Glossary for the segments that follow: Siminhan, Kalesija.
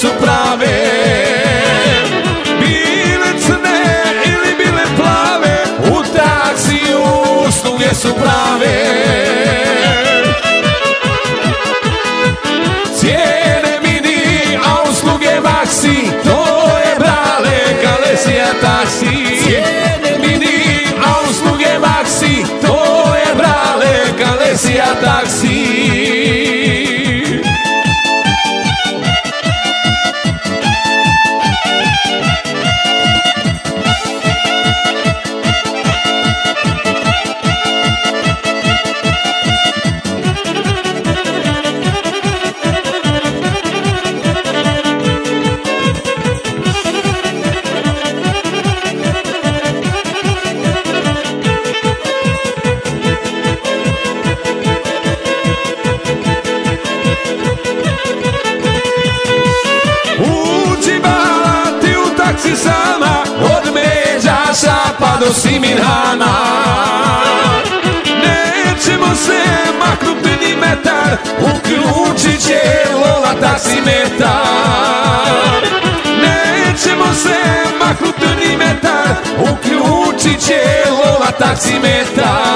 su prave, bile crne ili bile plave, u taksiju usluge su prave. Cijene mini, a usluge maxi, to je brale Kalesija taksi. Cijene mini, a usluge maxi, to je brale Kalesija taksi. Sama od Međaša pa do Siminhana, nećemo se maknuti ni metar, uključit će Lola taksimetar. Nećemo se maknuti ni metar, uključit će Lola taksimetar.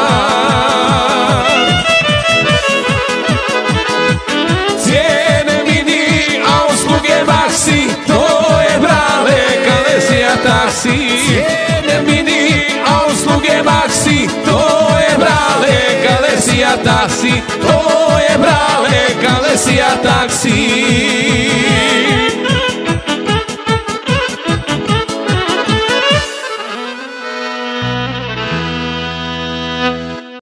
Cijene mini, a usluge maxi, to je brale Kalesija taksi. Cijene mini, a usluge maxi, to je brale Kalesija taksi. To je brale Kalesija taksi.